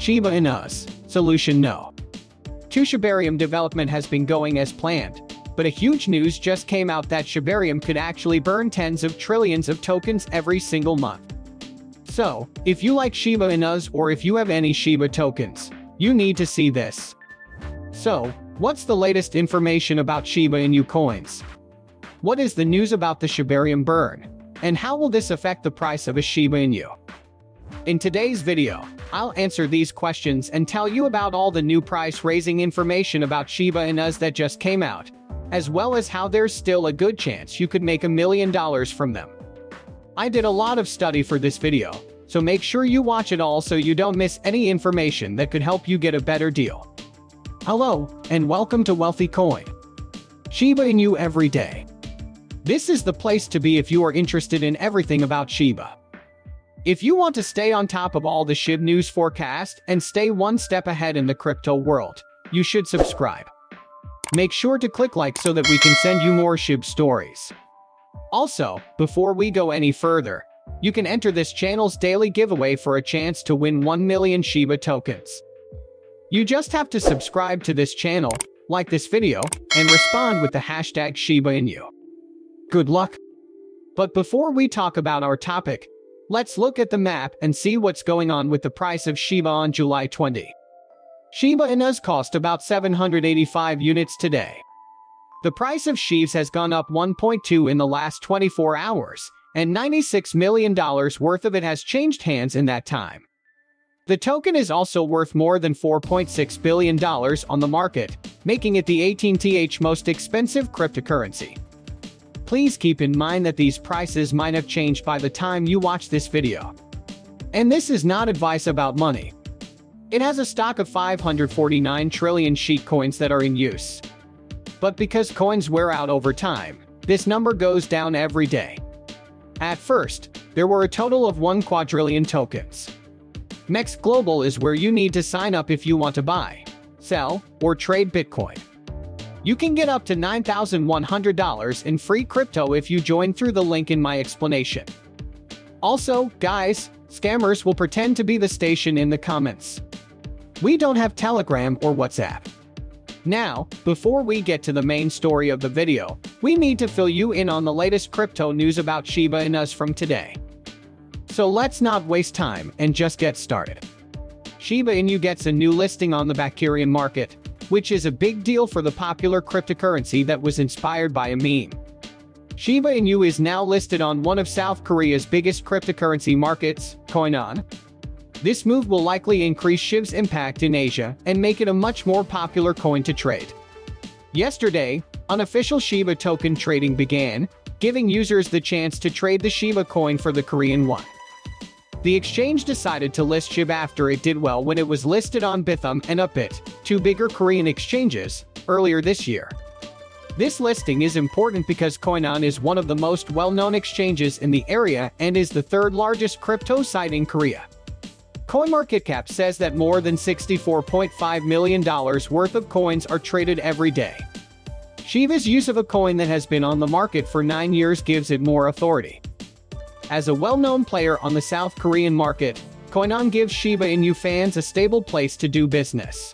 Shiba Inu's solution no. to Shibarium development has been going as planned, but a huge news just came out that Shibarium could actually burn tens of trillions of tokens every single month. So, if you like Shiba Inu's or if you have any Shiba tokens, you need to see this. So, what's the latest information about Shiba Inu coins? What is the news about the Shibarium burn? And how will this affect the price of a Shiba Inu? In today's video, I'll answer these questions and tell you about all the new price-raising information about Shiba Inu's that just came out, as well as how there's still a good chance you could make $1 million from them. I did a lot of study for this video, so make sure you watch it all so you don't miss any information that could help you get a better deal. Hello, and welcome to Wealthy Coin. Shiba Inu every day. This is the place to be if you are interested in everything about Shiba. If you want to stay on top of all the SHIB news forecast and stay one step ahead in the crypto world, you should subscribe. Make sure to click like so that we can send you more SHIB stories. Also, before we go any further, you can enter this channel's daily giveaway for a chance to win 1 million Shiba tokens. You just have to subscribe to this channel, like this video, and respond with the hashtag Shiba Inu. Good luck. But before we talk about our topic, let's look at the map and see what's going on with the price of Shiba on July 20. Shiba Inu's cost about 785 units today. The price of SHIBs has gone up 1.2 in the last 24 hours, and $96 million worth of it has changed hands in that time. The token is also worth more than $4.6 billion on the market, making it the 18th most expensive cryptocurrency. Please keep in mind that these prices might have changed by the time you watch this video. And this is not advice about money. It has a stock of 549 trillion shitcoins that are in use. But because coins wear out over time, this number goes down every day. At first, there were a total of 1 quadrillion tokens. MEXC Global is where you need to sign up if you want to buy, sell, or trade Bitcoin. You can get up to $9,100 in free crypto if you join through the link in my explanation. Also, guys, scammers will pretend to be the station in the comments. We don't have Telegram or WhatsApp. Now, before we get to the main story of the video, we need to fill you in on the latest crypto news about Shiba Inu's from today. So let's not waste time and just get started. Shiba Inu gets a new listing on the Binance market, which is a big deal for the popular cryptocurrency that was inspired by a meme. Shiba Inu is now listed on one of South Korea's biggest cryptocurrency markets, Coinone. This move will likely increase SHIB's impact in Asia and make it a much more popular coin to trade. Yesterday, unofficial Shiba token trading began, giving users the chance to trade the Shiba coin for the Korean won. The exchange decided to list SHIB after it did well when it was listed on Bithumb and Upbit, two bigger Korean exchanges, earlier this year. This listing is important because Coinone is one of the most well-known exchanges in the area and is the third largest crypto site in Korea. CoinMarketCap says that more than $64.5 million worth of coins are traded every day. Shiba's use of a coin that has been on the market for 9 years gives it more authority. As a well-known player on the South Korean market, Coinone gives Shiba Inu fans a stable place to do business.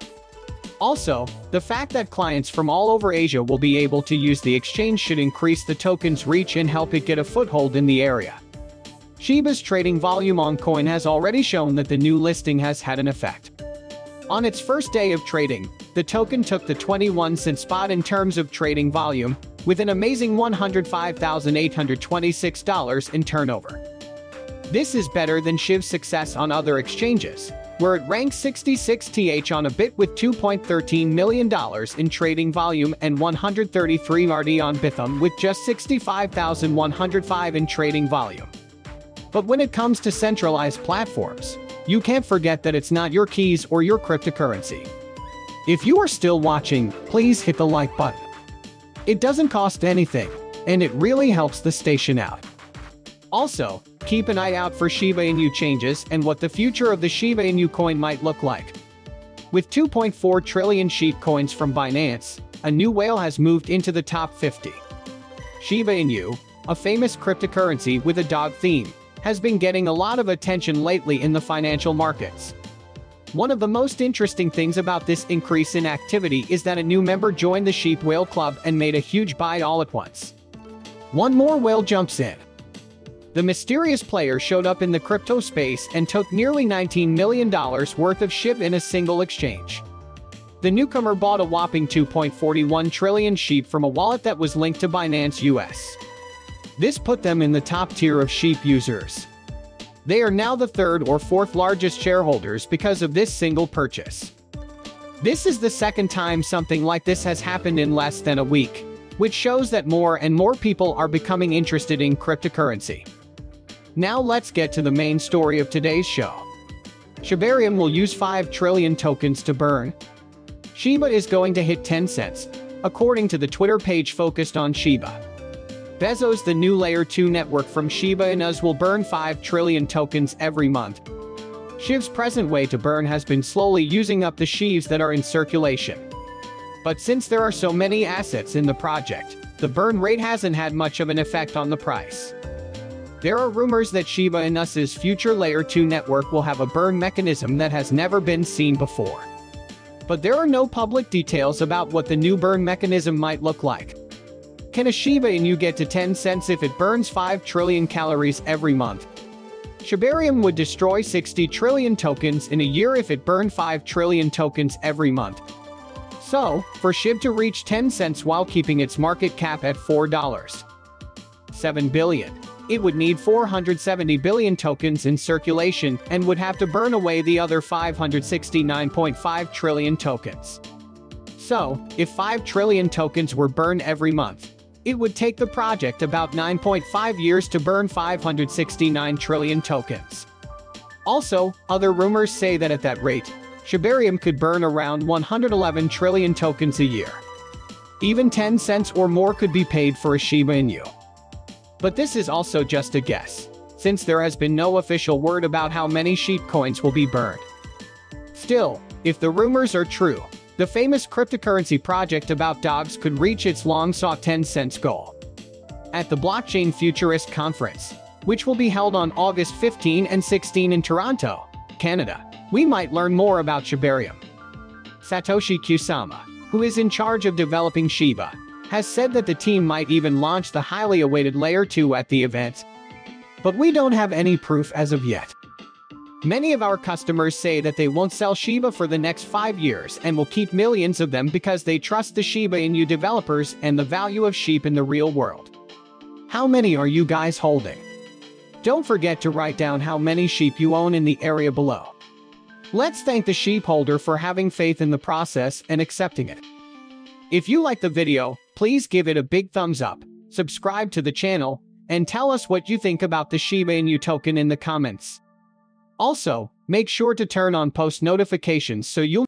Also, the fact that clients from all over Asia will be able to use the exchange should increase the token's reach and help it get a foothold in the area. Shiba's trading volume on Coin has already shown that the new listing has had an effect. On its first day of trading, the token took the 21-cent spot in terms of trading volume, with an amazing $105,826 in turnover. This is better than SHIB's success on other exchanges, where it ranks 66th on Upbit with $2.13 million in trading volume and 133rd on Bithumb with just $65,105 in trading volume. But when it comes to centralized platforms, you can't forget that it's not your keys or your cryptocurrency. If you are still watching, please hit the like button. It doesn't cost anything, and it really helps the station out. Also, keep an eye out for Shiba Inu changes and what the future of the Shiba Inu coin might look like. With 2.4 trillion shitcoins from Binance, a new whale has moved into the top 50. Shiba Inu, a famous cryptocurrency with a dog theme, has been getting a lot of attention lately in the financial markets. One of the most interesting things about this increase in activity is that a new member joined the sheep whale club and made a huge buy all at once. One more whale jumps in. The mysterious player showed up in the crypto space and took nearly $19 million worth of SHIB in a single exchange. The newcomer bought a whopping 2.41 trillion SHIB from a wallet that was linked to Binance US. This put them in the top tier of SHIB users. They are now the third or fourth largest shareholders because of this single purchase. This is the second time something like this has happened in less than a week, which shows that more and more people are becoming interested in cryptocurrency. Now let's get to the main story of today's show. Shibarium will use 5 trillion tokens to burn. Shiba is going to hit 10 cents, according to the Twitter page focused on Shiba. Bezos, the new Layer 2 network from Shiba Inu's, will burn 5 trillion tokens every month. SHIB's present way to burn has been slowly using up the SHIBs that are in circulation. But since there are so many assets in the project, the burn rate hasn't had much of an effect on the price. There are rumors that Shiba Inu's future Layer 2 network will have a burn mechanism that has never been seen before. But there are no public details about what the new burn mechanism might look like. Can a Shiba Inu get to 10 cents if it burns 5 trillion calories every month? Shibarium would destroy 60 trillion tokens in a year if it burned 5 trillion tokens every month. So, for SHIB to reach 10 cents while keeping its market cap at $4.7 billion, it would need 470 billion tokens in circulation and would have to burn away the other 569.5 trillion tokens. So, if 5 trillion tokens were burned every month, it would take the project about 9.5 years to burn 569 trillion tokens. Also, other rumors say that at that rate, Shibarium could burn around 111 trillion tokens a year. Even 10 cents or more could be paid for a Shiba Inu. But this is also just a guess, since there has been no official word about how many SHIB coins will be burned. Still, if the rumors are true, the famous cryptocurrency project about dogs could reach its long-sought 10 cents goal. At the Blockchain Futurist Conference, which will be held on August 15 and 16 in Toronto, Canada, we might learn more about Shibarium. Satoshi Kusama, who is in charge of developing Shiba, has said that the team might even launch the highly awaited Layer 2 at the event. But we don't have any proof as of yet. Many of our customers say that they won't sell Shiba for the next 5 years and will keep millions of them because they trust the Shiba Inu developers and the value of sheep in the real world. How many are you guys holding? Don't forget to write down how many sheep you own in the area below. Let's thank the sheep holder for having faith in the process and accepting it. If you like the video, please give it a big thumbs up, subscribe to the channel, and tell us what you think about the Shiba Inu token in the comments. Also, make sure to turn on post notifications so you'll